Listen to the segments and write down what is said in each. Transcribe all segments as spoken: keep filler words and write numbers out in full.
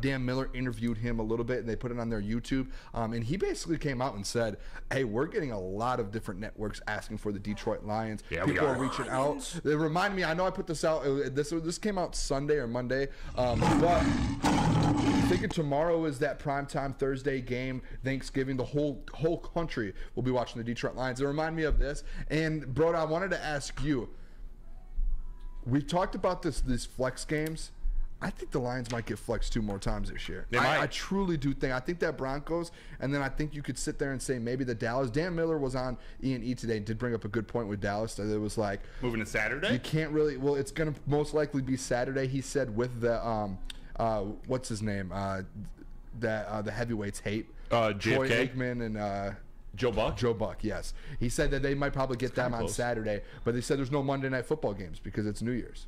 Dan Miller interviewed him a little bit, and they put it on their YouTube. Um, and he basically came out and said, hey, we're getting a lot of different networks asking for the Detroit Lions. Yeah, People are. are reaching out. They remind me, I know I put this out. This, this came out Sunday or Monday. Um, but I'm thinking tomorrow is that primetime Thursday game, Thanksgiving. The whole whole country will be watching the Detroit Lions. It reminded me of this. And, Broda, I wanted to ask you, we've talked about this these flex games. I think the Lions might get flexed two more times this year. They might. I, I truly do think. I think that Broncos, and then I think you could sit there and say maybe the Dallas. Dan Miller was on E and E today and did bring up a good point with Dallas. It was like, moving to Saturday? You can't really. Well, it's going to most likely be Saturday. He said with the, um, uh, what's his name? Uh, that uh, the heavyweights hate. Uh, Troy Aikman and... Uh, Joe Buck? Joe Buck, yes. He said that they might probably get them on close. Saturday, but they said there's no Monday night football games because it's New Year's.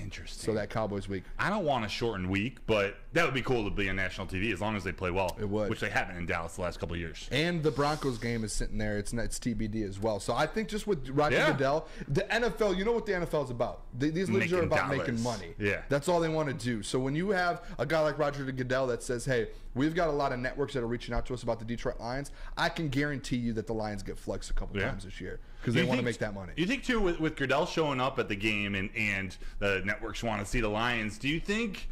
Interesting. So that Cowboys week. I don't want a shortened week, but that would be cool to be on national T V as long as they play well. It would. Which they haven't in Dallas the last couple of years. And the Broncos game is sitting there. It's, it's T B D as well. So I think just with Roger yeah. Goodell, the N F L, you know what the N F L is about. They, these leagues are about dollars. making money. Yeah. That's all they want to do. So when you have a guy like Roger Goodell that says, hey, we've got a lot of networks that are reaching out to us about the Detroit Lions, I can guarantee you that the Lions get flexed a couple yeah. times this year because they want to make that money. You think, too, with, with Goodell showing up at the game and, and the networks want to see the Lions, do you think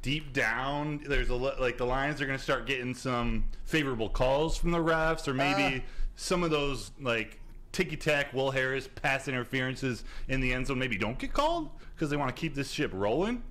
deep down there's a like the Lions are going to start getting some favorable calls from the refs, or maybe uh, some of those like ticky-tack Will Harris pass interferences in the end zone maybe don't get called because they want to keep this ship rolling?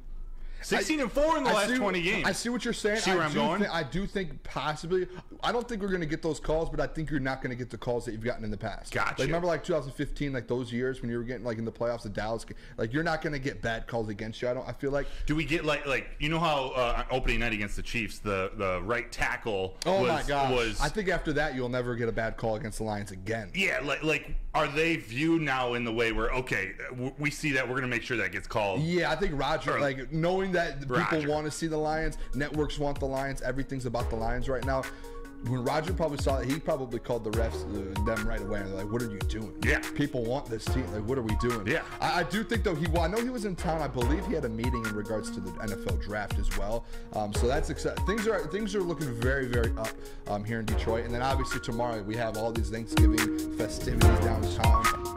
sixteen and four in the I last see, twenty games. I see what you're saying. See where I I'm do going? I do think possibly. I don't think we're going to get those calls, but I think you're not going to get the calls that you've gotten in the past. Gotcha. Like, remember like two thousand fifteen, like those years when you were getting like in the playoffs, the Dallas, like you're not going to get bad calls against you. I don't. I feel like. Do we get like like you know how uh, opening night against the Chiefs, the the right tackle? Oh was, my gosh. Was, I think after that you'll never get a bad call against the Lions again. Yeah, like like are they viewed now in the way where okay we see that we're going to make sure that gets called? Yeah, I think Roger or, like knowing that people Roger. want to see the Lions, networks want the Lions, everything's about the Lions right now. When Roger probably saw it, he probably called the refs uh, them right away. And they're like, what are you doing? Yeah. People want this team. Like, what are we doing? Yeah. I, I do think, though, he. Well, I know he was in town. I believe he had a meeting in regards to the N F L draft as well. Um, so that's exciting. Things are things are looking very, very up um, here in Detroit. And then, obviously, tomorrow we have all these Thanksgiving festivities downtown.